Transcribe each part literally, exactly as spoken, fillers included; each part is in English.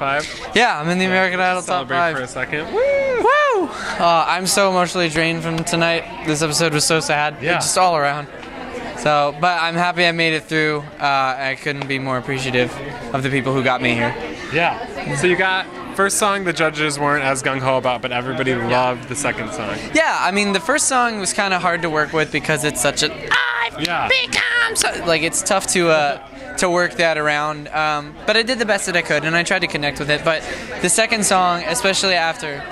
Five? Yeah, I'm in the yeah, American Idol top five. Celebrate for a second. Woo! Woo! Uh, I'm so emotionally drained from tonight. This episode was so sad. Yeah. Just all around. So, but I'm happy I made it through. Uh, I couldn't be more appreciative of the people who got me here. Yeah. So you got first song the judges weren't as gung-ho about, but everybody yeah. loved the second song. Yeah, I mean the first song was kind of hard to work with because it's such a I've yeah. become so, like it's tough to uh, to work that around, um, but I did the best that I could and I tried to connect with it. But the second song, especially after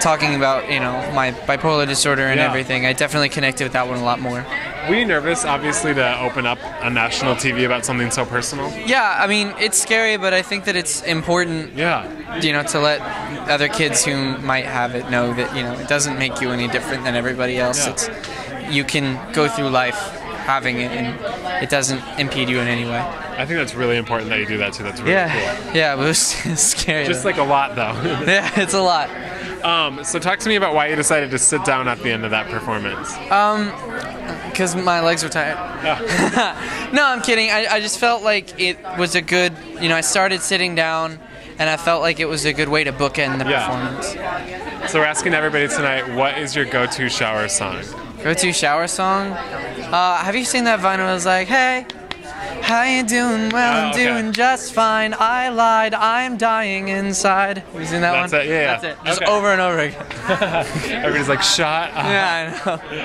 talking about, you know, my bipolar disorder and yeah. everything, I definitely connected with that one a lot more. Were you nervous, obviously, to open up on national T V about something so personal? Yeah, I mean, it's scary, but I think that it's important, yeah. you know, to let other kids who might have it know that, you know, it doesn't make you any different than everybody else. Yeah. It's, you can go through life having it, and it doesn't impede you in any way. I think that's really important that you do that too. That's really yeah. cool. Yeah, but it was scary. Just though. Like a lot, though. Yeah, it's a lot. Um, so talk to me about why you decided to sit down at the end of that performance. Um, because my legs were tired. Oh. No, I'm kidding. I, I just felt like it was a good, you know, I started sitting down, and I felt like it was a good way to bookend the yeah. performance. So we're asking everybody tonight, what is your go-to shower song? Go-to shower song? Uh, have you seen that Vine where I was like, hey, how you doing? Well, oh, I'm okay. doing just fine. I lied. I'm dying inside. Have you seen that That's one? That's it, yeah. That's yeah. it. Just okay. over and over again. Everybody's like, shut up. Yeah, I know.